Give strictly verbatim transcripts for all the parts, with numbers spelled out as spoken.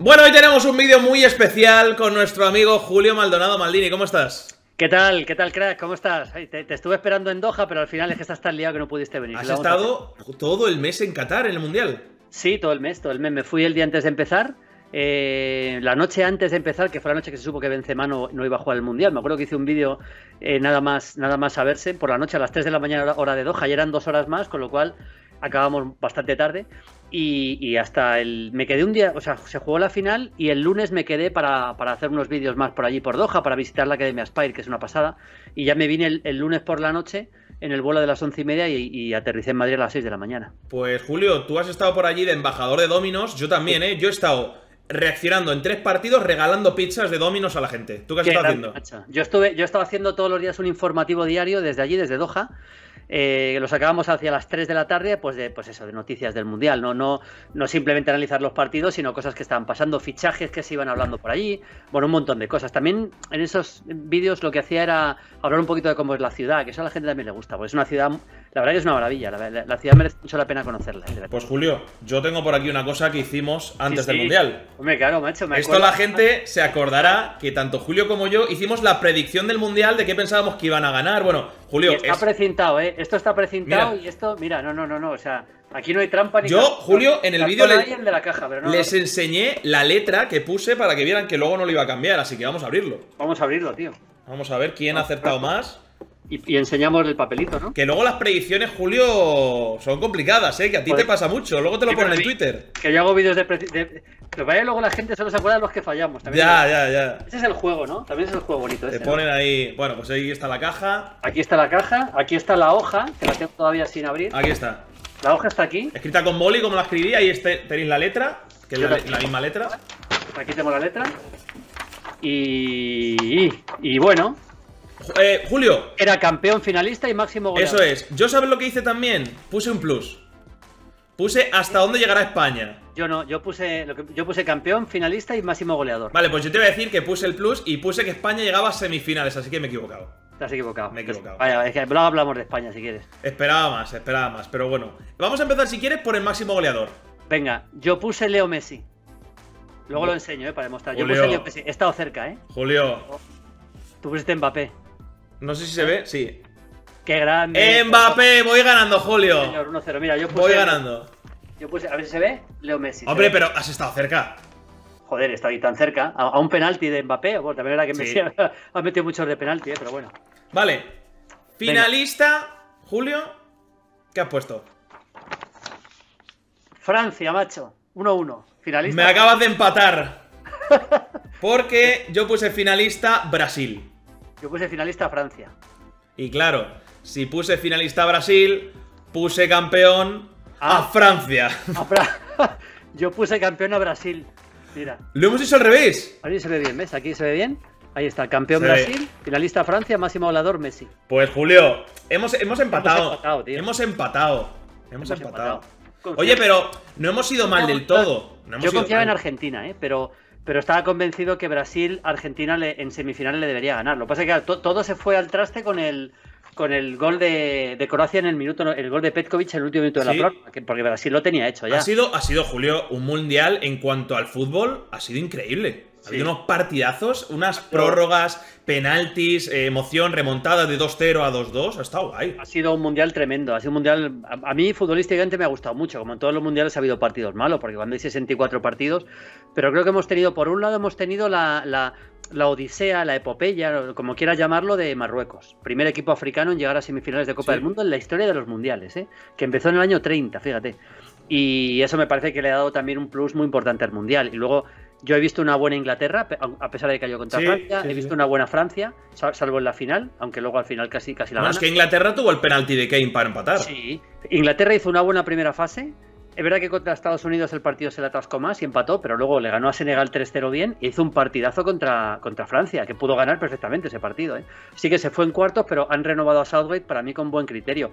Bueno, hoy tenemos un vídeo muy especial con nuestro amigo Julio Maldonado Maldini. ¿Cómo estás? ¿Qué tal? ¿Qué tal, crack? ¿Cómo estás? Ay, te, te estuve esperando en Doha, pero al final es que estás tan liado que no pudiste venir. ¿Has estado todo el mes en Qatar, en el Mundial? Sí, todo el mes, todo el mes. Me fui el día antes de empezar. Eh, la noche antes de empezar, que fue la noche que se supo que Benzema no, no iba a jugar al Mundial. Me acuerdo que hice un vídeo eh, nada más nada más saberse, por la noche a las tres de la mañana hora de Doha, y eran dos horas más, con lo cual acabamos bastante tarde y, y hasta el... me quedé un día, o sea, se jugó la final y el lunes me quedé para, para hacer unos vídeos más por allí por Doha, para visitar la Academia Aspire, que es una pasada, y ya me vine el, el lunes por la noche en el vuelo de las once y media y, y aterricé en Madrid a las seis de la mañana. Pues Julio, tú has estado por allí de embajador de Domino's, yo también, ¿eh? Yo he estado reaccionando en tres partidos, regalando pizzas de Domino's a la gente. ¿Tú qué has estado haciendo? Macho. Yo estuve, yo estaba haciendo todos los días un informativo diario desde allí, desde Doha. Eh, lo sacábamos hacia las tres de la tarde, pues de, pues eso, de noticias del Mundial. No, no, no simplemente analizar los partidos, sino cosas que estaban pasando, fichajes que se iban hablando por allí, bueno, un montón de cosas. También en esos vídeos lo que hacía era hablar un poquito de cómo es la ciudad, que eso a la gente también le gusta, porque es una ciudad, la verdad que es una maravilla, la, la, la ciudad merece mucho la pena conocerla. Pues Julio, yo tengo por aquí una cosa que hicimos antes sí, sí. del Mundial. Hombre, claro, macho, me Esto la gente se acordará que tanto Julio como yo hicimos la predicción del Mundial de qué pensábamos que iban a ganar. Bueno, Julio, y está es... precintado, ¿eh? Esto está precintado, mira. Y esto, mira, no, no, no, no, o sea, aquí no hay trampa ni... Yo, caso. Julio, en el vídeo le... no, no. les enseñé la letra que puse para que vieran que luego no lo iba a cambiar, así que vamos a abrirlo. Vamos a abrirlo, tío. Vamos a ver quién vamos, ha acertado pronto. más. Y, y enseñamos el papelito, ¿no? Que luego las predicciones, Julio, son complicadas, ¿eh? Que a ti Joder. te pasa mucho, luego te lo sí, ponen en Twitter. Que yo hago vídeos de... de... Pero vaya, luego la gente solo se acuerda de los que fallamos. También ya, hay... ya, ya. Ese es el juego, ¿no? También es el juego bonito. Te ese, ponen ¿no? ahí... Bueno, pues ahí está la caja. Aquí está la caja. Aquí está la hoja, que la tengo todavía sin abrir. Aquí está. La hoja está aquí. Escrita con boli, como la escribí. Ahí este... tenéis la letra, que es la, le... la misma letra. Aquí tengo la letra. Y... Y bueno... Eh, Julio. Era campeón, finalista y máximo goleador. Eso es. Yo, ¿sabes lo que hice también? Puse un plus. Puse hasta dónde llegará España. Yo no, yo puse lo que, yo puse campeón, finalista y máximo goleador. Vale, pues yo te voy a decir que puse el plus y puse que España llegaba a semifinales, así que me he equivocado. Te has equivocado. Me he equivocado. Vaya, es que luego hablamos de España si quieres. Esperaba más, esperaba más, pero bueno. Vamos a empezar si quieres por el máximo goleador. Venga, yo puse Leo Messi. Luego no. lo enseño, eh, para demostrar. Julio. Yo puse Leo Messi. He estado cerca, eh. Julio. Tú pusiste Mbappé. No sé si se ve, sí. ¡Qué grande! ¡Mbappé! Voy ganando, Julio. Sí, señor, uno cero. Mira, yo puse... Voy ganando. Yo puse... A ver si se ve. Leo Messi. Hombre, pero has estado cerca. Joder, he estado ahí tan cerca. A, a un penalti de Mbappé. Bueno, también era que sí. Messi ha, ha metido muchos de penalti, eh, pero bueno. Vale. Finalista, Venga. Julio. ¿Qué has puesto? Francia, macho. uno uno. Finalista. Me acabas de empatar. Porque yo puse finalista Brasil. Yo puse finalista Francia. Y claro, si puse finalista Brasil, puse campeón ah, a Francia. A Fra Yo puse campeón a Brasil. Mira. Lo hemos hecho al revés. Ahí se ve bien, ¿ves? Aquí se ve bien. Ahí está, campeón se Brasil, ve. finalista Francia, máximo goleador Messi. Pues Julio, hemos, hemos empatado. Hemos empatado, tío. Hemos empatado. Hemos hemos empatado. empatado. Oye, pero no hemos ido mal no, del todo. No hemos yo confiaba mal. en Argentina, ¿eh? Pero... Pero estaba convencido que Brasil, Argentina le, en semifinales le debería ganar. Lo que pasa es que to, todo se fue al traste con el con el gol de, de Croacia en el minuto, el gol de Petkovic en el último minuto de sí. la prórroga, porque Brasil lo tenía hecho ya. Ha sido, ha sido, Julio, un mundial en cuanto al fútbol, ha sido increíble. Sí. Ha habido unos partidazos, unas prórrogas, penaltis, eh, emoción, remontada de dos cero a dos dos. Ha estado guay. Ha sido un mundial tremendo. Ha sido un mundial. A, a mí, futbolísticamente, me ha gustado mucho. Como en todos los mundiales, ha habido partidos malos, porque cuando hay sesenta y cuatro partidos. Pero creo que hemos tenido, por un lado, hemos tenido la, la, la odisea, la epopeya, como quieras llamarlo, de Marruecos. Primer equipo africano en llegar a semifinales de Copa sí. del Mundo en la historia de los mundiales, ¿eh? Que empezó en el año treinta, fíjate. Y eso me parece que le ha dado también un plus muy importante al mundial. Y luego. Yo he visto una buena Inglaterra, a pesar de que cayó contra sí, Francia. Sí, he visto sí. una buena Francia, salvo en la final, aunque luego al final casi, casi la no, gana. Es que Inglaterra tuvo el penalti de Kane para empatar. Sí, Inglaterra hizo una buena primera fase. Es verdad que contra Estados Unidos el partido se le atascó más y empató, pero luego le ganó a Senegal tres cero bien e hizo un partidazo contra, contra Francia, que pudo ganar perfectamente ese partido, ¿eh? Sí que se fue en cuartos, pero han renovado a Southgate para mí con buen criterio.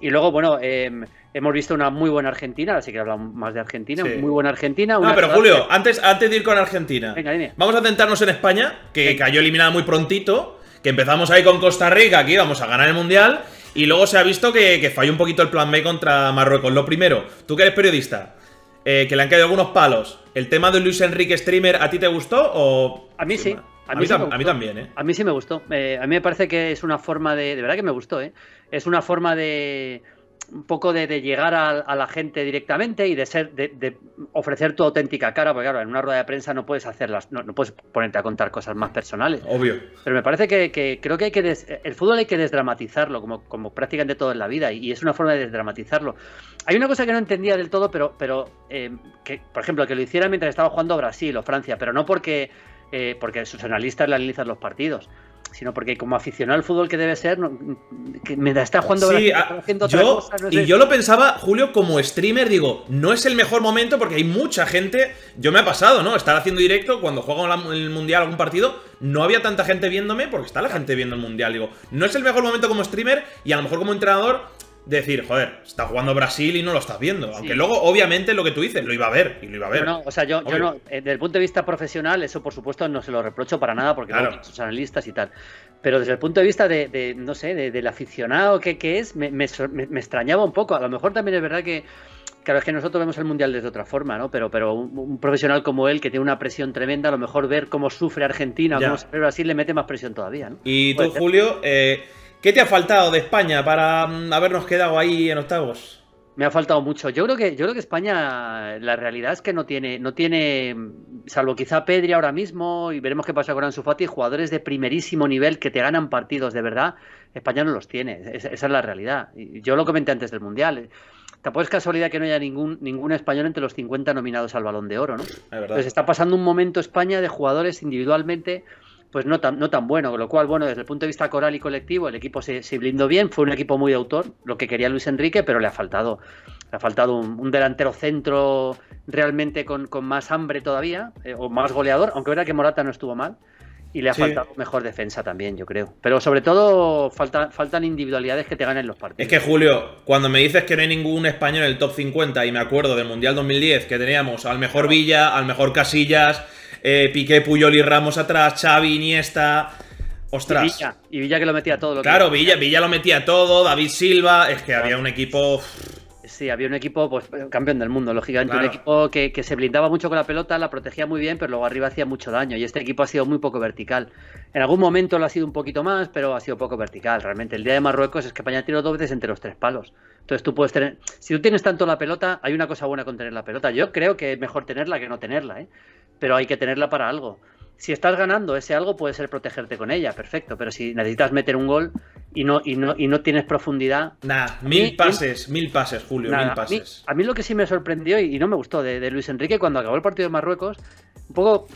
Y luego, bueno, eh, hemos visto una muy buena Argentina, así que hablamos más de Argentina, sí. muy buena Argentina. Una ah, pero Julio, que... antes, antes de ir con Argentina, Venga, dime. vamos a centrarnos en España, que Venga. cayó eliminada muy prontito, que empezamos ahí con Costa Rica, que íbamos a ganar el Mundial... Y luego se ha visto que, que falló un poquito el plan B contra Marruecos. Lo primero, tú que eres periodista, eh, que le han caído algunos palos. ¿El tema de Luis Enrique Streamer a ti te gustó o...? A mí sí. A mí, a, mí sí a mí también, ¿eh? A mí sí me gustó. Eh, a mí me parece que es una forma de... De verdad que me gustó, ¿eh? Es una forma de... Un poco de, de llegar a, a la gente directamente y de ser de, de ofrecer tu auténtica cara. Porque claro, en una rueda de prensa no puedes hacerlas, no, no puedes ponerte a contar cosas más personales. Obvio. Pero me parece que, que creo que hay que des, el fútbol hay que desdramatizarlo, como, como prácticamente todo en la vida, y, y es una forma de desdramatizarlo. Hay una cosa que no entendía del todo, pero, pero eh, que, por ejemplo, que lo hiciera mientras estaba jugando Brasil o Francia, pero no porque, eh, porque sus analistas le analizan los partidos, sino porque como aficionado al fútbol que debe ser, no, que me está jugando sí, Brasil, está haciendo yo, otra cosa, no es y eso. Yo lo pensaba, Julio, como streamer, digo, no es el mejor momento porque hay mucha gente, yo me ha pasado, ¿no? Estar haciendo directo cuando juego el Mundial algún partido, no había tanta gente viéndome porque está la gente viendo el Mundial, digo, no es el mejor momento como streamer y a lo mejor como entrenador decir, joder, está jugando Brasil y no lo estás viendo. Sí. Aunque luego, obviamente, lo que tú dices, lo iba a ver y lo iba a ver. No, o sea, yo, yo no, desde el punto de vista profesional, eso por supuesto no se lo reprocho para nada porque claro, no, sus analistas y tal. Pero desde el punto de vista de, de no sé, de, del aficionado que, que es, me, me, me extrañaba un poco. A lo mejor también es verdad que, claro, es que nosotros vemos el Mundial desde otra forma, ¿no? Pero, pero un, un profesional como él, que tiene una presión tremenda, a lo mejor ver cómo sufre Argentina o cómo sufre Brasil le mete más presión todavía, ¿no? Y tú, Julio, eh. ¿qué te ha faltado de España para habernos quedado ahí en octavos? Me ha faltado mucho. Yo creo que yo creo que España, la realidad es que no tiene, no tiene, salvo quizá Pedri ahora mismo, y veremos qué pasa con Ansu Fati, jugadores de primerísimo nivel que te ganan partidos de verdad. España no los tiene. Es, esa es la realidad. Yo lo comenté antes del Mundial. Tampoco es casualidad que no haya ningún, ningún español entre los cincuenta nominados al Balón de Oro, ¿no? Es verdad. Entonces está pasando un momento España de jugadores individualmente pues no tan, no tan bueno, con lo cual, bueno, desde el punto de vista coral y colectivo, el equipo se, se blindó bien, fue un equipo muy de autor, lo que quería Luis Enrique, pero le ha faltado, le ha faltado un, un delantero centro realmente con, con más hambre todavía, eh, o más goleador, aunque verdad que Morata no estuvo mal, y le ha sí. faltado mejor defensa también, yo creo. Pero sobre todo falta, faltan individualidades que te ganen los partidos. Es que, Julio, cuando me dices que no hay ningún español en el top cincuenta, y me acuerdo del Mundial dos mil diez, que teníamos al mejor Villa, al mejor Casillas... Eh, Piqué, Puyol y Ramos atrás, Xavi, Iniesta... Ostras. Y Villa, y Villa que lo metía todo. Lo claro, que... Villa, Villa lo metía todo, David Silva... Es que claro, había un equipo... Sí, había un equipo pues campeón del mundo, lógicamente. Claro. Un equipo que, que se blindaba mucho con la pelota, la protegía muy bien, pero luego arriba hacía mucho daño. Y este equipo ha sido muy poco vertical. En algún momento lo ha sido un poquito más, pero ha sido poco vertical, realmente. El día de Marruecos es que España tiró dos veces entre los tres palos. Entonces tú puedes tener... Si tú tienes tanto la pelota, hay una cosa buena con tener la pelota. Yo creo que es mejor tenerla que no tenerla, ¿eh? Pero hay que tenerla para algo. Si estás ganando ese algo, puede ser protegerte con ella, perfecto. Pero si necesitas meter un gol y no, y no, y no tienes profundidad... Nada, mil mí, pases, mil pases, Julio, nah, mil pases. A mí, a mí lo que sí me sorprendió y, y no me gustó de, de Luis Enrique cuando acabó el partido de Marruecos, un poco,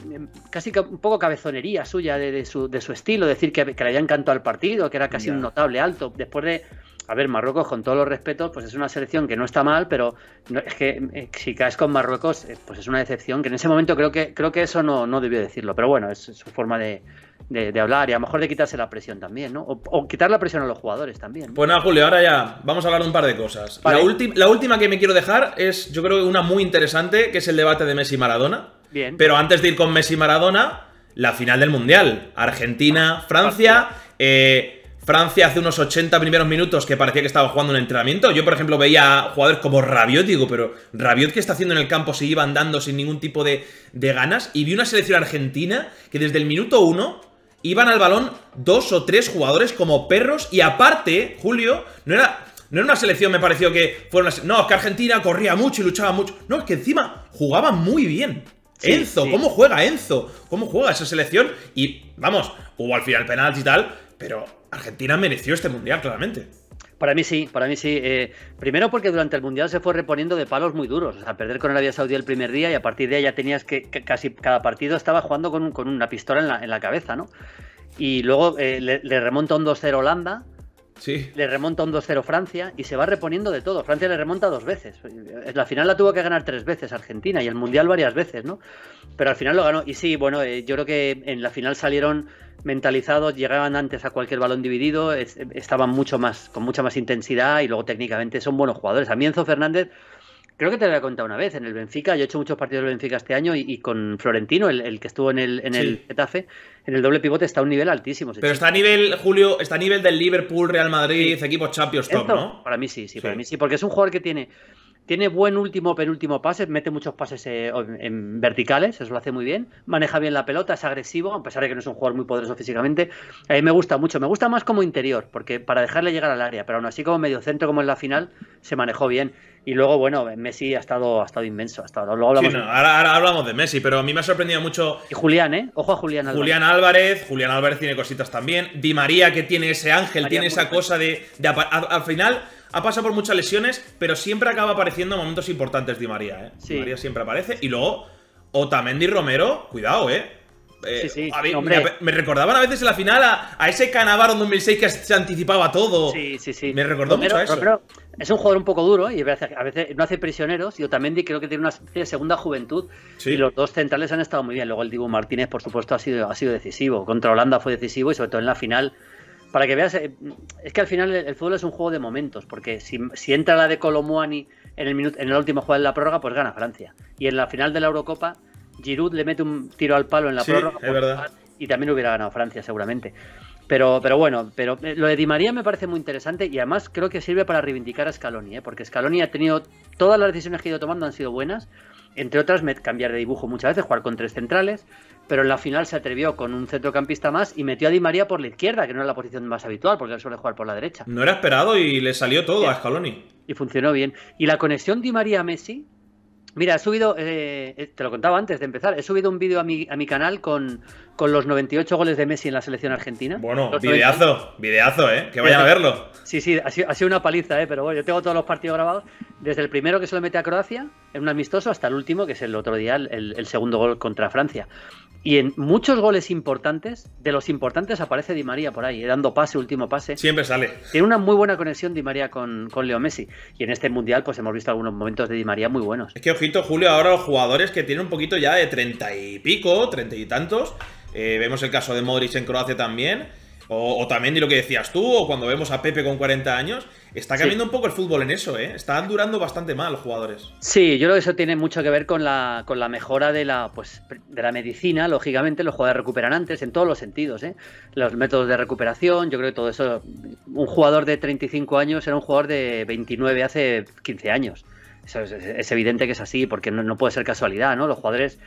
casi un poco cabezonería suya de, de, su, de su estilo, decir que, que le había encantado al partido, que era casi nah. un notable alto, después de... A ver, Marruecos, con todos los respetos, pues es una selección que no está mal, pero no, es que eh, si caes con Marruecos, eh, pues es una decepción, que en ese momento creo que creo que eso no, no debió decirlo, pero bueno, es su forma de, de, de hablar y a lo mejor de quitarse la presión también, ¿no? O, o quitar la presión a los jugadores también, ¿no? Pues nada, Julio, ahora ya vamos a hablar de un par de cosas. Vale. La, la última que me quiero dejar es, yo creo que una muy interesante, que es el debate de Messi y Maradona. Bien. Pero antes de ir con Messi y Maradona, la final del Mundial. Argentina, Francia, eh... Francia hace unos ochenta primeros minutos que parecía que estaba jugando un entrenamiento. Yo, por ejemplo, veía a jugadores como Rabiot, digo, pero Rabiot, ¿qué está haciendo en el campo? Se iba andando sin ningún tipo de, de ganas. Y vi una selección argentina que desde el minuto uno iban al balón dos o tres jugadores como perros. Y aparte, Julio, no era, no era una selección, me pareció que fueron las... No, es que Argentina corría mucho y luchaba mucho. No, es que encima jugaba muy bien. Sí, Enzo, sí. ¿Cómo juega Enzo? ¿Cómo juega esa selección? Y, vamos, hubo al final penalti y tal, pero... Argentina mereció este Mundial, claramente. Para mí sí, para mí sí. Eh, primero porque durante el Mundial se fue reponiendo de palos muy duros. O sea, perder con Arabia Saudí el primer día y a partir de ahí ya tenías que, que casi cada partido estaba jugando con, un, con una pistola en la, en la cabeza, ¿no? Y luego eh, le, le remonta un dos cero Holanda. Sí. Le remonta un dos cero Francia y se va reponiendo de todo. Francia le remonta dos veces. La final la tuvo que ganar tres veces Argentina y el Mundial varias veces, ¿no? Pero al final lo ganó. Y sí, bueno, eh, yo creo que en la final salieron mentalizados, llegaban antes a cualquier balón dividido, es, estaban mucho más, con mucha más intensidad y luego técnicamente son buenos jugadores. A mí Enzo Fernández, creo que te lo había contado una vez, en el Benfica, yo he hecho muchos partidos del Benfica este año y, y con Florentino, el, el que estuvo en el en sí. el Getafe, en el doble pivote está a un nivel altísimo. Pero chico. está a nivel, Julio, está a nivel del Liverpool, Real Madrid, sí. equipos Champions Top, ¿no? Para mí sí, sí, sí, para mí sí, porque es un jugador que tiene... Tiene buen último, penúltimo pase, mete muchos pases eh, en, en verticales, eso lo hace muy bien. Maneja bien la pelota, es agresivo, a pesar de que no es un jugador muy poderoso físicamente. A mí me gusta mucho, me gusta más como interior, porque para dejarle llegar al área, pero aún así como medio centro, como en la final, se manejó bien. Y luego, bueno, Messi ha estado, ha estado inmenso. Ha estado, luego hablamos sí, no, de... ahora, ahora hablamos de Messi, pero a mí me ha sorprendido mucho. Y Julián, ¿eh? Ojo a Julián Álvarez. Julián Álvarez, Julián Álvarez tiene cositas también. Di María, que tiene ese ángel, María tiene esa cosa de, de, de al final. Ha pasado por muchas lesiones, pero siempre acaba apareciendo en momentos importantes Di María, ¿eh? Sí. Di María siempre aparece. Y luego, Otamendi y Romero, cuidado, ¿eh? eh sí, sí. A mí, me, me recordaban a veces en la final a, a ese Cannavaro en dos mil seis que se anticipaba todo. Sí, sí, sí. Me recordó Romero, mucho a eso. Romero es un jugador un poco duro y a veces, a veces no hace prisioneros. Y Otamendi creo que tiene una segunda juventud. Sí. Y los dos centrales han estado muy bien. Luego el Dibu Martínez, por supuesto, ha sido, ha sido decisivo. Contra Holanda fue decisivo y sobre todo en la final. Para que veas, es que al final el, el fútbol es un juego de momentos, porque si, si entra la de Kolo Muani en el, minuto, en el último juego de la prórroga, pues gana Francia. Y en la final de la Eurocopa, Giroud le mete un tiro al palo en la sí, prórroga es verdad. Y también hubiera ganado Francia seguramente. Pero, pero bueno, pero lo de Di María me parece muy interesante y además creo que sirve para reivindicar a Scaloni, ¿eh? Porque Scaloni ha tenido, todas las decisiones que ha ido tomando han sido buenas, entre otras cambiar de dibujo muchas veces, jugar con tres centrales. Pero en la final se atrevió con un centrocampista más y metió a Di María por la izquierda, que no es la posición más habitual, porque él suele jugar por la derecha. No era esperado y le salió todo sí. a Scaloni. Y funcionó bien. Y la conexión Di María-Messi... Mira, he subido, eh, te lo contaba antes de empezar, he subido un vídeo a mi, a mi canal con, con los noventa y ocho goles de Messi en la selección argentina. Bueno, videazo, videazo, ¿eh? Que vayan a verlo. Sí, sí, ha sido, ha sido una paliza, ¿eh? Pero bueno, yo tengo todos los partidos grabados, desde el primero que se lo mete a Croacia, en un amistoso, hasta el último, que es el otro día, el, el segundo gol contra Francia. Y en muchos goles importantes, de los importantes aparece Di María por ahí, dando pase, último pase. Siempre sale. Tiene una muy buena conexión Di María con, con Leo Messi. Y en este Mundial pues hemos visto algunos momentos de Di María muy buenos. Es que, ojito, Julio, ahora los jugadores que tienen un poquito ya de treinta y pico, treinta y tantos. Eh, vemos el caso de Modric en Croacia también. O, o también de lo que decías tú, o cuando vemos a Pepe con cuarenta años. Está cambiando sí. un poco el fútbol en eso, ¿eh? Están durando bastante mal los jugadores. Sí, yo creo que eso tiene mucho que ver con la, con la mejora de la, pues, de la medicina. Lógicamente, los jugadores recuperan antes, en todos los sentidos, ¿eh? Los métodos de recuperación, yo creo que todo eso... Un jugador de treinta y cinco años era un jugador de veintinueve hace quince años. Eso es, es evidente que es así, porque no, no puede ser casualidad, ¿no? Los jugadores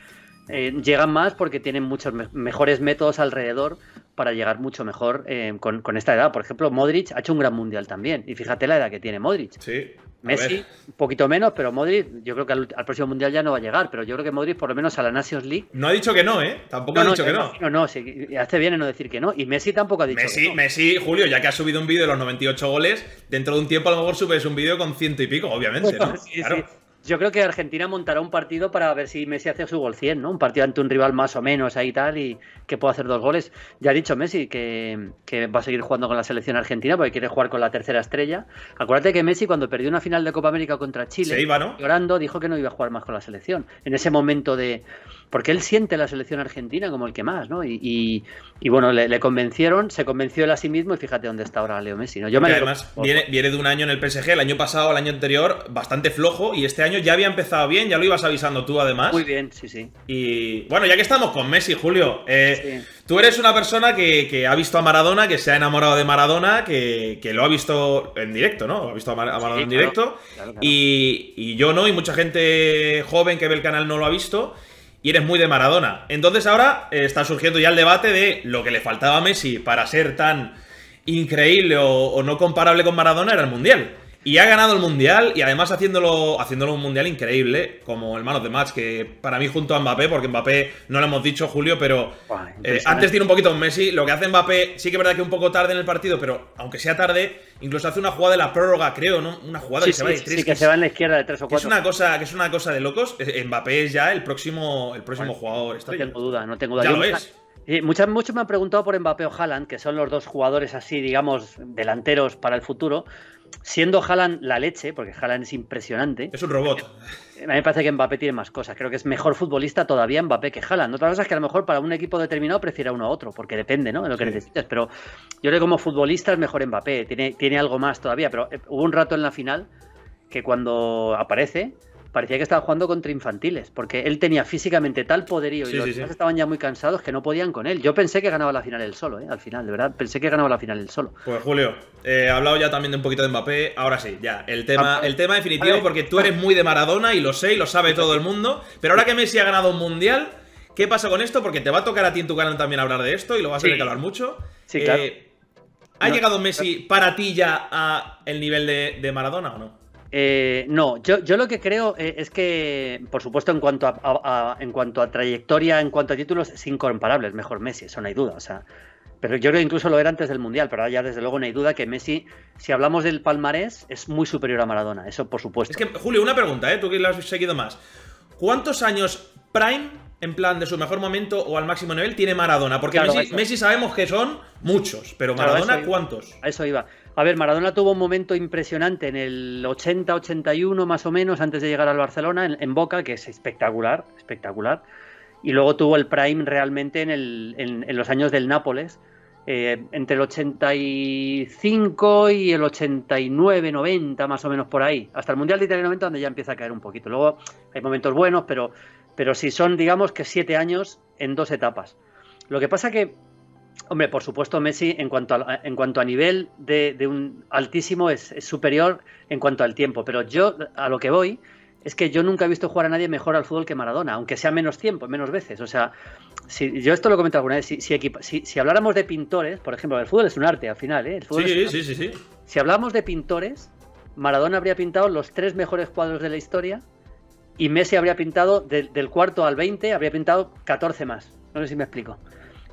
eh, llegan más porque tienen muchos me- mejores métodos alrededor para llegar mucho mejor eh, con, con esta edad. Por ejemplo, Modric ha hecho un gran Mundial también. Y fíjate la edad que tiene Modric. Sí, Messi, ver. un poquito menos, pero Modric, yo creo que al, al próximo Mundial ya no va a llegar, pero yo creo que Modric por lo menos a la Nations League... No ha dicho que no, ¿eh? Tampoco no, ha dicho no, que no. No, no, sí, hace bien en no decir que no. Y Messi tampoco ha dicho Messi, que no. Messi, Julio, ya que has subido un vídeo de los noventa y ocho goles, dentro de un tiempo a lo mejor subes un vídeo con ciento y pico, obviamente, ¿no? sí, claro. sí. Yo creo que Argentina montará un partido para ver si Messi hace su gol cien, ¿no? Un partido ante un rival más o menos ahí tal y que pueda hacer dos goles. Ya ha dicho Messi que, que va a seguir jugando con la selección argentina porque quiere jugar con la tercera estrella. Acuérdate que Messi cuando perdió una final de Copa América contra Chile, se iba, ¿no? llorando, dijo que no iba a jugar más con la selección. En ese momento de... Porque él siente la selección argentina como el que más, ¿no? Y, y, y bueno, le, le convencieron, se convenció él a sí mismo y fíjate dónde está ahora Leo Messi, ¿no? Yo me alegro, además, viene, viene de un año en el P S G, el año pasado, el año anterior, bastante flojo y este año ya había empezado bien, ya lo ibas avisando tú además. Muy bien, sí, sí. Y bueno, ya que estamos con Messi, Julio, eh, sí. tú eres una persona que, que ha visto a Maradona, que se ha enamorado de Maradona, que, que lo ha visto en directo, ¿no? Lo ha visto a, Mar a Maradona sí, en claro, directo claro, claro. Y, y yo no, y mucha gente joven que ve el canal no lo ha visto. Y eres muy de Maradona. Entonces ahora eh, está surgiendo ya el debate de lo que le faltaba a Messi para ser tan increíble o, o no comparable con Maradona era el Mundial. Y ha ganado el Mundial y además haciéndolo, haciéndolo un Mundial increíble, como el Man of the Match, que para mí junto a Mbappé, porque Mbappé no lo hemos dicho, Julio, pero wow, eh, antes tiene un poquito un Messi. Lo que hace Mbappé, sí que es verdad que un poco tarde en el partido, pero aunque sea tarde, incluso hace una jugada de la prórroga, creo, ¿no? Una jugada sí, que sí, se va de tres. Sí, que, que se va en la izquierda de tres o cuatro. Que es una cosa, que es una cosa de locos. Mbappé es ya el próximo, el próximo bueno, jugador estrella. No tengo duda, no tengo duda. Ya lo es. Sí, muchas, muchos me han preguntado por Mbappé o Haaland, que son los dos jugadores así, digamos, delanteros para el futuro. Siendo Haaland la leche, porque Haaland es impresionante. Es un robot. A mí me parece que Mbappé tiene más cosas. Creo que es mejor futbolista todavía Mbappé que Haaland. Otra cosa es que a lo mejor para un equipo determinado prefiera uno a otro, porque depende, ¿no? De lo que sí. necesites. Pero yo creo que como futbolista es mejor Mbappé. Tiene, tiene algo más todavía. Pero hubo un rato en la final que cuando aparece... parecía que estaba jugando contra infantiles, porque él tenía físicamente tal poderío sí, y los demás sí, sí. estaban ya muy cansados que no podían con él. Yo pensé que ganaba la final él solo, ¿eh? Al final, de verdad, pensé que ganaba la final él solo. Pues Julio, eh, he hablado ya también de un poquito de Mbappé, ahora sí, ya, el tema, el tema definitivo, porque tú eres muy de Maradona y lo sé y lo sabe todo el mundo, pero ahora que Messi ha ganado un Mundial, ¿qué pasa con esto? Porque te va a tocar a ti en tu canal también hablar de esto y lo vas a tener sí. que hablar mucho. Sí, eh, claro. ¿Ha no, llegado Messi no. para ti ya a el nivel de, de Maradona o no? Eh, no, yo, yo lo que creo eh, es que, por supuesto, en cuanto a, a, a, en cuanto a trayectoria, en cuanto a títulos, es incomparable, es mejor Messi, eso no hay duda, o sea, pero yo creo que incluso lo era antes del Mundial, pero ahora ya desde luego no hay duda que Messi, si hablamos del palmarés, es muy superior a Maradona, eso por supuesto. Es que, Julio, una pregunta, ¿eh? Tú que lo has seguido más, ¿cuántos años prime, en plan de su mejor momento o al máximo nivel, tiene Maradona? Porque claro, Messi, Messi sabemos que son muchos, pero Maradona, claro, a ¿cuántos? A eso iba. A ver, Maradona tuvo un momento impresionante en el ochenta ochenta y uno más o menos, antes de llegar al Barcelona, en, en Boca, que es espectacular, espectacular. Y luego tuvo el prime realmente en, el, en, en los años del Nápoles, eh, entre el ochenta y cinco y el ochenta y nueve noventa, más o menos por ahí. Hasta el Mundial de Italia noventa, donde ya empieza a caer un poquito. Luego hay momentos buenos, pero, pero sí son, digamos, que siete años en dos etapas. Lo que pasa que... Hombre, por supuesto Messi en cuanto a, en cuanto a nivel de, de un altísimo es, es superior en cuanto al tiempo, pero yo a lo que voy es que yo nunca he visto jugar a nadie mejor al fútbol que Maradona, aunque sea menos tiempo, menos veces, o sea, si, yo esto lo he comentado alguna vez, si, si, equipa, si, si habláramos de pintores, por ejemplo, el fútbol es un arte al final, ¿eh? El fútbol sí, es un arte. sí, sí, sí. Si hablamos de pintores, Maradona habría pintado los tres mejores cuadros de la historia y Messi habría pintado de, del cuarto al veinte, habría pintado catorce más, no sé si me explico.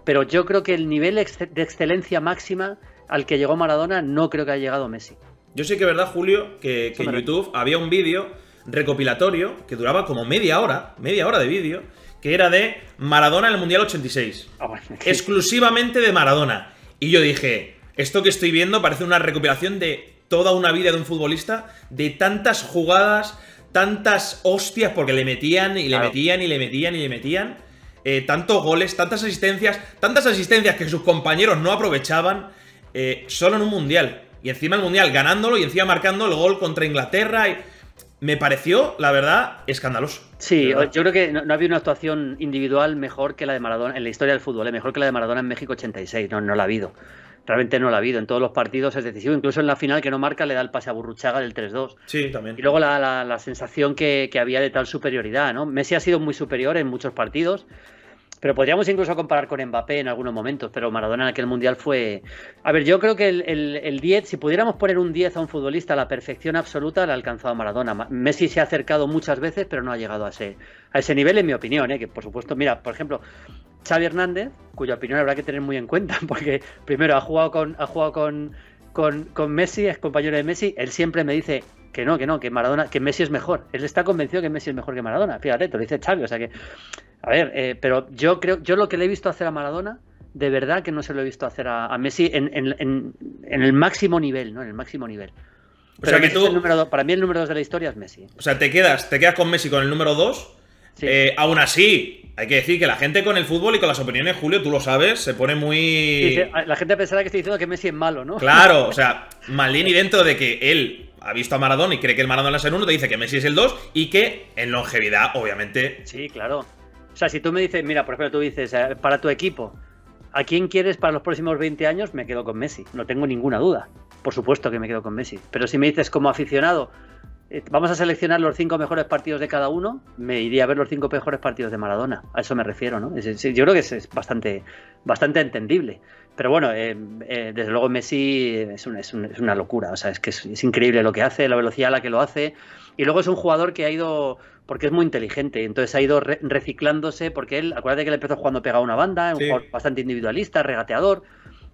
Pero yo creo que el nivel de excelencia máxima al que llegó Maradona no creo que haya llegado Messi. Yo sé que es verdad, Julio, que, que en YouTube había un vídeo recopilatorio que duraba como media hora, media hora de vídeo, que era de Maradona en el Mundial ochenta y seis. Oh, bueno, sí. Exclusivamente de Maradona. Y yo dije, esto que estoy viendo parece una recopilación de toda una vida de un futbolista, de tantas jugadas, tantas hostias, porque le metían y le claro. metían y le metían y le metían. Eh, tantos goles, tantas asistencias, tantas asistencias que sus compañeros no aprovechaban, eh, solo en un Mundial. Y encima el Mundial ganándolo y encima marcando el gol contra Inglaterra. Y... me pareció, la verdad, escandaloso. Sí, ¿verdad? Yo creo que no, no había una actuación individual mejor que la de Maradona en la historia del fútbol, eh, mejor que la de Maradona en México ochenta y seis. No, no la ha habido. Realmente no la ha habido. En todos los partidos es decisivo. Incluso en la final que no marca le da el pase a Burruchaga del tres dos. Sí, también. Y luego la, la, la sensación que, que había de tal superioridad, ¿no? Messi ha sido muy superior en muchos partidos. Pero podríamos incluso comparar con Mbappé en algunos momentos, pero Maradona en aquel Mundial fue... A ver, yo creo que el, el, el diez, si pudiéramos poner un diez a un futbolista, la perfección absoluta la ha alcanzado Maradona. Messi se ha acercado muchas veces, pero no ha llegado a ese, a ese nivel, en mi opinión, ¿eh? Que por supuesto, mira, por ejemplo, Xavi Hernández, cuya opinión habrá que tener muy en cuenta, porque primero ha jugado con, ha jugado con, con, con Messi, es compañero de Messi, él siempre me dice... que no, que no, que Maradona, que Messi es mejor. Él está convencido que Messi es mejor que Maradona. Fíjate, te lo dice Xavi, o sea que... A ver, eh, pero yo creo, yo lo que le he visto hacer a Maradona, de verdad que no se lo he visto hacer a, a Messi en, en, en, en el máximo nivel, ¿no? En el máximo nivel. O pero sea que tú... el número dos, para mí el número dos de la historia es Messi. O sea, te quedas, te quedas con Messi con el número dos. Sí. Eh, aún así, hay que decir que la gente con el fútbol y con las opiniones, Julio, tú lo sabes, se pone muy... Sí, la gente pensará que estoy diciendo que Messi es malo, ¿no? Claro, o sea, Maldini dentro de que él... ha visto a Maradona y cree que el Maradona es el uno, te dice que Messi es el dos y que en longevidad, obviamente... Sí, claro. O sea, si tú me dices, mira, por ejemplo, tú dices, para tu equipo, ¿a quién quieres para los próximos veinte años? Me quedo con Messi, no tengo ninguna duda. Por supuesto que me quedo con Messi. Pero si me dices, como aficionado, vamos a seleccionar los cinco mejores partidos de cada uno, me iría a ver los cinco mejores partidos de Maradona. A eso me refiero, ¿no? Yo creo que es bastante, bastante entendible. Pero bueno, eh, eh, desde luego Messi es una, es, una, es una locura, o sea, es que es, es increíble lo que hace, la velocidad a la que lo hace, y luego es un jugador que ha ido, porque es muy inteligente, entonces ha ido re reciclándose, porque él, acuérdate que él empezó jugando pegado a una banda, sí. Un jugador bastante individualista, regateador,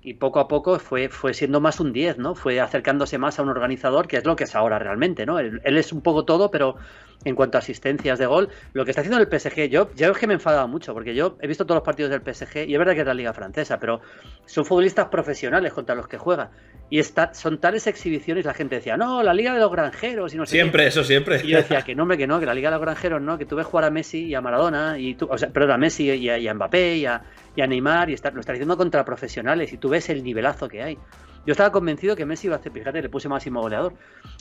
y poco a poco fue, fue siendo más un diez, ¿no? Fue acercándose más a un organizador, que es lo que es ahora realmente, ¿no? Él, él es un poco todo, pero en cuanto a asistencias de gol, lo que está haciendo el P S G, yo, yo es que me enfadaba mucho, porque yo he visto todos los partidos del P S G, y es verdad que es la liga francesa, pero son futbolistas profesionales contra los que juega, y está, son tales exhibiciones, la gente decía, no, la liga de los granjeros, y no sé Siempre, qué. eso siempre. Y yo decía, que no, hombre, que no, que la liga de los granjeros, no, que tú ves jugar a Messi y a Maradona, y tú, o sea, perdón, a Messi y a, y a Mbappé y a, y a Neymar, y está, lo está diciendo contra profesionales, y tú ves el nivelazo que hay. Yo estaba convencido que Messi iba a hacer, fíjate, le puse máximo goleador.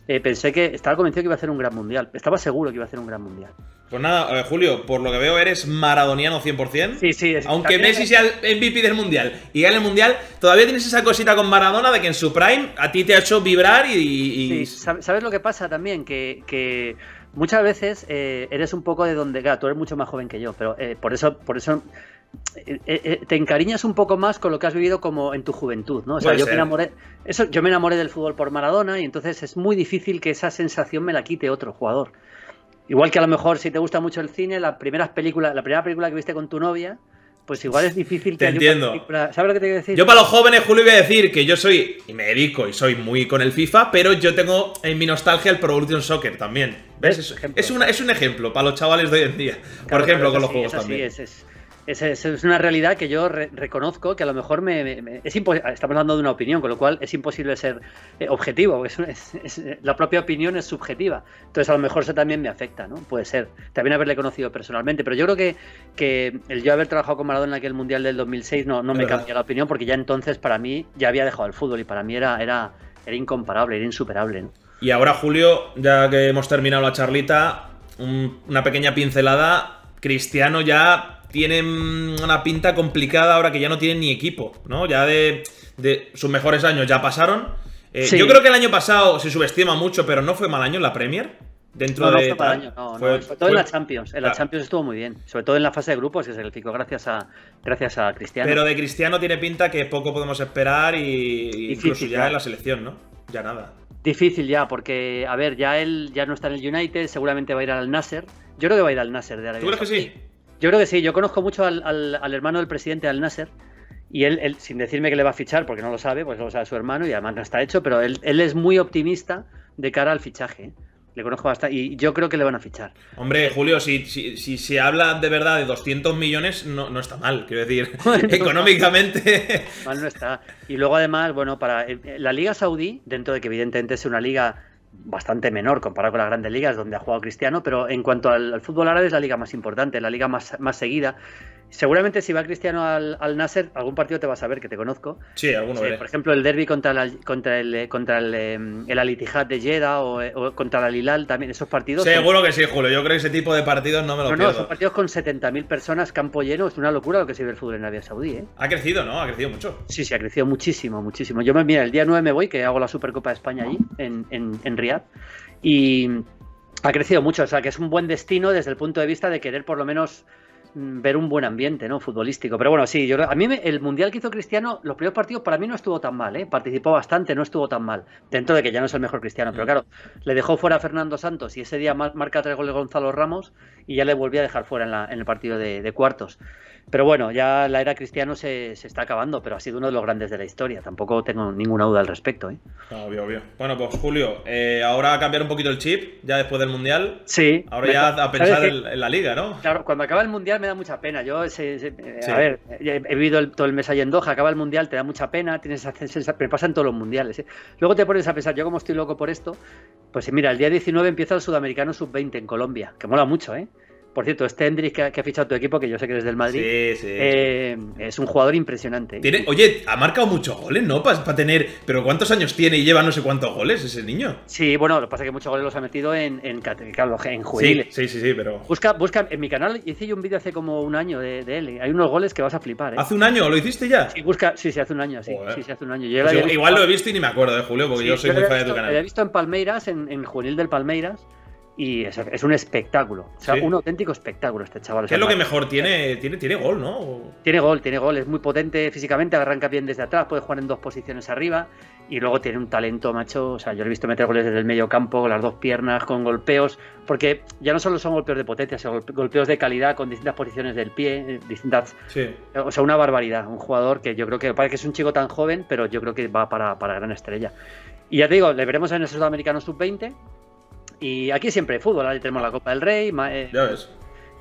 Eh, pensé que, estaba convencido que iba a hacer un gran mundial. Estaba seguro que iba a hacer un gran mundial. Pues nada, a ver, Julio, por lo que veo eres maradoniano cien por cien. Sí, sí. Es, aunque Messi es... sea el M V P del mundial y gane el mundial, todavía tienes esa cosita con Maradona de que en su prime a ti te ha hecho vibrar y... y... Sí, ¿sabes lo que pasa también? Que... que... Muchas veces eh, eres un poco de donde... Claro, tú eres mucho más joven que yo, pero eh, por eso, por eso eh, eh, te encariñas un poco más con lo que has vivido como en tu juventud, ¿no? O sea, yo me, enamoré, eso, yo me enamoré del fútbol por Maradona y entonces es muy difícil que esa sensación me la quite otro jugador. Igual que a lo mejor si te gusta mucho el cine, la primera película, la primera película que viste con tu novia... Pues igual es difícil... Te entiendo. Para, ¿sabes lo que te quiero decir? Yo para los jóvenes, Julio, voy a decir que yo soy... Y me dedico y soy muy con el FIFA, pero yo tengo en mi nostalgia el Pro Evolution Soccer también. ¿Ves? Es, es, una, es un ejemplo para los chavales de hoy en día. Claro, por ejemplo, con los sí, juegos también. Sí, es, es, es, es una realidad que yo re reconozco que a lo mejor me... me, me es impo estamos hablando de una opinión, con lo cual es imposible ser eh, objetivo. Es, es, es, la propia opinión es subjetiva. Entonces a lo mejor eso también me afecta, ¿no? Puede ser. También haberle conocido personalmente. Pero yo creo que, que el yo haber trabajado con Maradona en aquel Mundial del dos mil seis no, no me cambió la opinión, porque ya entonces para mí ya había dejado el fútbol y para mí era, era, era incomparable, era insuperable, ¿no? Y ahora, Julio, ya que hemos terminado la charlita, un, una pequeña pincelada. Cristiano ya tiene una pinta complicada ahora que ya no tiene ni equipo, ¿no? Ya de, de sus mejores años ya pasaron. Eh, sí. Yo creo que el año pasado se subestima mucho, pero no fue mal año en la Premier. Dentro no, no de, fue para año, no, fue, no, sobre todo fue, en la Champions, en claro. la Champions estuvo muy bien, sobre todo en la fase de grupos que se calificó gracias a, gracias a Cristiano. Pero de Cristiano tiene pinta que poco podemos esperar y Difícil, incluso ya, ya en la selección, ¿no? Ya nada. Difícil ya, porque, a ver, ya él ya no está en el United, seguramente va a ir al Al-Nassr. Yo creo que va a ir al Al-Nassr de Arabia Saudí. ¿Tú crees que sí? Yo creo que sí, yo conozco mucho al, al, al hermano del presidente Al-Nassr. Y él, él, sin decirme que le va a fichar, porque no lo sabe, pues lo sabe su hermano y además no está hecho, pero él, él es muy optimista de cara al fichaje. Le conozco bastante y yo creo que le van a fichar. Hombre, Julio, si, si, si se habla de verdad de doscientos millones, no, no está mal, quiero decir, bueno, económicamente. Mal no está. Y luego además, bueno, para la Liga Saudí, dentro de que evidentemente es una liga bastante menor comparado con las grandes ligas donde ha jugado Cristiano, pero en cuanto al, al fútbol árabe es la liga más importante, la liga más, más seguida. Seguramente si va Cristiano al, al Al-Nassr, algún partido te vas a ver, que te conozco. Sí, alguno sí, veré. Por ejemplo, el derbi contra, la, contra el contra el, el Al-Ittihad de Jeddah o, o contra el Al-Hilal, también esos partidos... Seguro son... que sí, Julio. Yo creo que ese tipo de partidos no me lo no, pierdo. No, son partidos con setenta mil personas, campo lleno. Es una locura lo que se ve el fútbol en Arabia Saudí, ¿eh? Ha crecido, ¿no? Ha crecido mucho. Sí, sí, ha crecido muchísimo, muchísimo. Yo, me mira, el día nueve me voy, que hago la Supercopa de España allí, en, en, en Riad. Y ha crecido mucho. O sea, que es un buen destino desde el punto de vista de querer por lo menos... ver un buen ambiente, ¿no? Futbolístico. Pero bueno, sí, yo a mí me, el Mundial que hizo Cristiano, los primeros partidos para mí no estuvo tan mal, ¿eh? Participó bastante, no estuvo tan mal. Dentro de que ya no es el mejor Cristiano, pero claro, le dejó fuera a Fernando Santos y ese día marca tres goles Gonzalo Ramos y ya le volvió a dejar fuera en, la, en el partido de, de cuartos. Pero bueno, ya la era Cristiano se, se está acabando, pero ha sido uno de los grandes de la historia. Tampoco tengo ninguna duda al respecto, ¿eh? Obvio, obvio. Bueno, pues Julio, eh, ahora a cambiar un poquito el chip, ya después del Mundial. Sí. Ahora me, ya a pensar en, en la Liga, ¿no? Claro, cuando acaba el Mundial me da mucha pena. Yo, se, se, sí. a ver, he vivido el, todo el mes ahí en Doha, acaba el Mundial, te da mucha pena, tienes esa, me pasan todos los Mundiales, ¿eh? Luego te pones a pensar, yo como estoy loco por esto, pues mira, el día diecinueve empieza el Sudamericano sub veinte en Colombia, que mola mucho, ¿eh? Por cierto, este Endrick que, que ha fichado tu equipo, que yo sé que eres del Madrid, sí, sí. Eh, es un jugador impresionante. ¿Tiene, oye, ha marcado muchos goles, ¿no? Para pa tener... Pero ¿cuántos años tiene y lleva no sé cuántos goles ese niño? Sí, bueno, lo que pasa es que muchos goles los ha metido en, en, en juveniles. Sí, sí, sí, sí, pero... Busca, busca, en mi canal hice yo un vídeo hace como un año de, de él. Hay unos goles que vas a flipar, ¿eh? ¿Hace un año? ¿Lo hiciste ya? Sí, busca, sí, sí, hace un año, sí. sí, sí hace un año. Yo pues igual, igual lo he visto y ni me acuerdo, ¿eh, Julio? Porque sí, yo soy yo muy fan de tu canal. Lo he visto en Palmeiras, en, en juvenil del Palmeiras. Y es, es un espectáculo, o sea, sí. un auténtico espectáculo este chaval. ¿Qué es lo que mejor tiene? Tiene, tiene gol, ¿no? Tiene gol, tiene gol, es muy potente físicamente, arranca bien desde atrás, puede jugar en dos posiciones arriba y luego tiene un talento, macho. O sea, yo lo he visto meter goles desde el medio campo, con las dos piernas, con golpeos, porque ya no solo son golpeos de potencia, son golpeos de calidad con distintas posiciones del pie, distintas... Sí. O sea, una barbaridad, un jugador que yo creo que, parece que es un chico tan joven, pero yo creo que va para, para gran estrella. Y ya te digo, le veremos en el Sudamericano sub veinte. Y aquí siempre hay fútbol, ahí tenemos la Copa del Rey, eh, ya ves.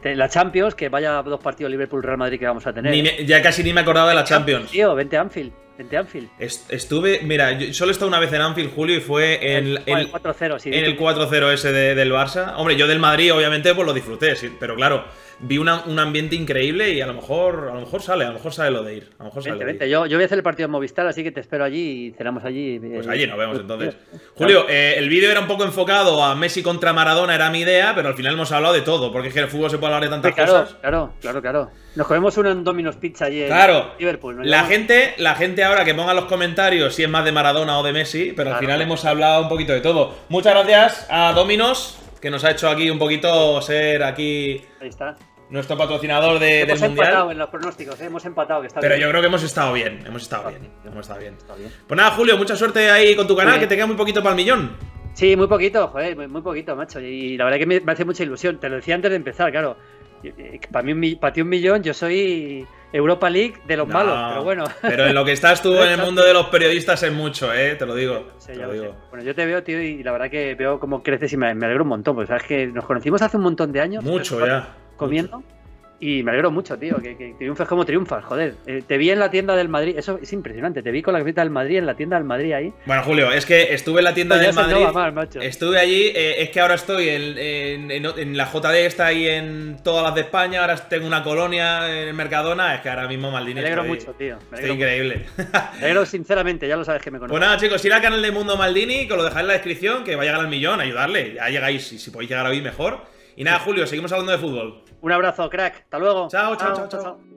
La Champions, que vaya dos partidos Liverpool-Real Madrid que vamos a tener. Ni me, ya casi ni me acordaba de la Champions. Champions. Tío, vente a Anfield. El de Anfield. Estuve, mira, yo solo he estado una vez en Anfield, Julio, y fue en el, el cuatro cero, sí, en el cuatro cero ese de, del Barça. Hombre, yo del Madrid, obviamente, pues lo disfruté, sí, pero claro, vi una, un ambiente increíble y a lo mejor a lo mejor sale, a lo mejor sale lo de ir. A lo mejor sale vente, vente. Yo, yo voy a hacer el partido en Movistar, así que te espero allí y cenamos allí. Pues allí nos vemos entonces. Julio, eh, el vídeo era un poco enfocado a Messi contra Maradona, era mi idea, pero al final hemos hablado de todo, porque es que el fútbol se puede hablar de tantas sí, claro, cosas. Claro, claro, claro. Nos comemos uno en Domino's Pizza allí claro. en Liverpool. ¿No? La gente, la gente ahora que ponga en los comentarios si es más de Maradona o de Messi, pero claro. al final hemos hablado un poquito de todo. Muchas gracias a Domino's, que nos ha hecho aquí un poquito ser aquí... Ahí está. Nuestro patrocinador de, hemos del Mundial. Hemos empatado en los pronósticos, ¿eh? Hemos empatado. Que está Pero bien. Yo creo que hemos estado bien, hemos estado bien, bien. Hemos estado bien. Está bien. Pues nada, Julio, mucha suerte ahí con tu canal, que te queda muy poquito para el millón. Sí, muy poquito, joder, muy, muy poquito, macho. Y la verdad que me, me hace mucha ilusión. Te lo decía antes de empezar, claro. Para mí, para ti un millón, yo soy Europa League de los no, malos, pero bueno. Pero en lo que estás tú en el mundo de los periodistas es mucho, ¿eh? Te lo digo. Sí, te lo digo. Bueno, yo te veo, tío, y la verdad que veo cómo creces y me, me alegro un montón. Pues sabes que nos conocimos hace un montón de años. Mucho ya. Comiendo. Mucho. Y me alegro mucho, tío, que, que triunfes como triunfas, joder. Eh, te vi en la tienda del Madrid, eso es impresionante, te vi con la camiseta del Madrid en la tienda del Madrid ahí. Bueno, Julio, es que estuve en la tienda pues del Madrid, mal, estuve allí, eh, es que ahora estoy en, en, en, en la J D esta y en todas las de España, ahora tengo una colonia en el Mercadona, es que ahora mismo Maldini. Me alegro estoy, mucho, tío. Me alegro estoy increíble. Me alegro sinceramente, ya lo sabes que me conoces. Pues nada, chicos, ir al canal de Mundo Maldini, que lo dejáis en la descripción, que va a llegar al millón, ayudarle, ya llegáis, y si podéis llegar hoy mejor. Y nada, Julio, seguimos hablando de fútbol. Un abrazo, crack. Hasta luego. Chao, chao, chao, chao. chao. chao.